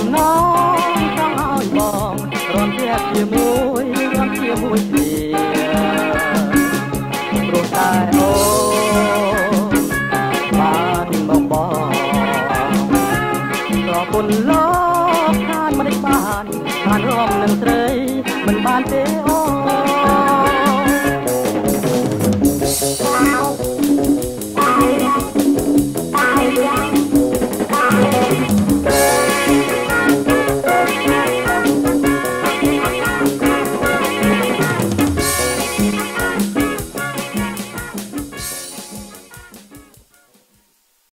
องน้องต้องอ้อยมองรวมเทียบเทียมมุ้ยรวมเทียมมุ้ยเสียโรตายโอมาถึงมองมองรอคนล้อทานมาได้บ้านทานรวมหนึ่งเตยมันบ้านเตอ